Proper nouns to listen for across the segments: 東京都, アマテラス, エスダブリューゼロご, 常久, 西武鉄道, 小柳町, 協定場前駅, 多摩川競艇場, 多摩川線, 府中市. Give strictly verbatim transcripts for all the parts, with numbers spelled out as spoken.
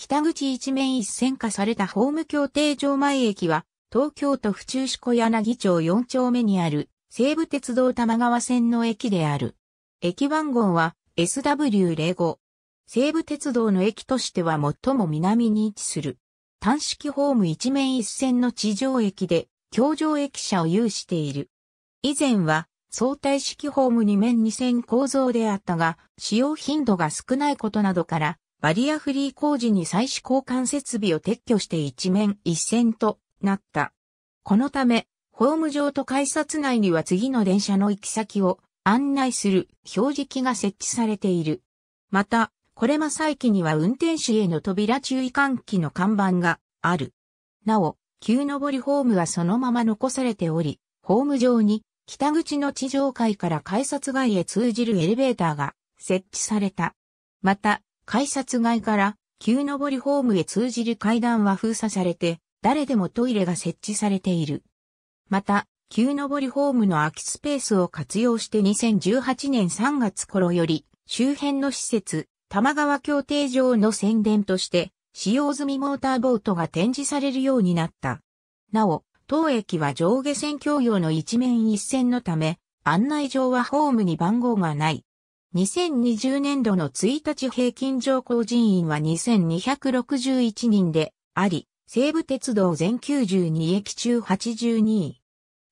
北口一面一線化されたホーム協定場前駅は、東京都府中市小柳町よん丁目にある、西武鉄道多摩川線の駅である。駅番号は エスダブリューゼロご。西武鉄道の駅としては最も南に位置する。単式ホーム一面一線の地上駅で、橋上駅舎を有している。以前は、相対式ホームに面に線構造であったが、使用頻度が少ないことなどから、バリアフリー工事に際し交換設備を撤去して一面一線となった。このため、ホーム上と改札内には次の電車の行き先を案内する表示器が設置されている。また、コレマ載機には運転士への扉注意喚起の看板がある。なお、急上りホームはそのまま残されており、ホーム上に北口の地上階から改札外へ通じるエレベーターが設置された。また、改札外から急上りホームへ通じる階段は封鎖されて、誰でもトイレが設置されている。また、急上りホームの空きスペースを活用してにせんじゅうはちねんさんがつ頃より、周辺の施設、多摩川協定場の宣伝として、使用済みモーターボートが展示されるようになった。なお、当駅は上下線共用の一面一線のため、案内上はホームに番号がない。にせんにじゅうねんどのいちにち平均乗降人員はにせんにひゃくろくじゅういちにんであり、西武鉄道全きゅうじゅうにえき中はちじゅうにい。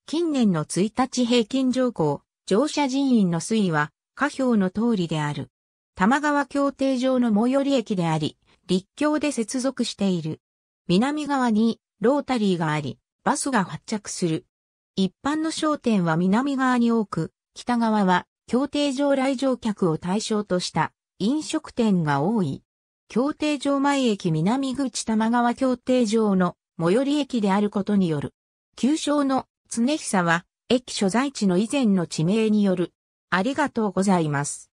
近年のいちにち平均乗降、乗車人員の推移は、下表の通りである。多摩川協定場の最寄り駅であり、陸橋で接続している。南側にロータリーがあり、バスが発着する。一般の商店は南側に多く、北側は、協定場来場客を対象とした飲食店が多い。協定場前駅南口多摩川協定場の最寄り駅であることによる。旧称の常久は駅所在地の以前の地名による。ありがとうございます。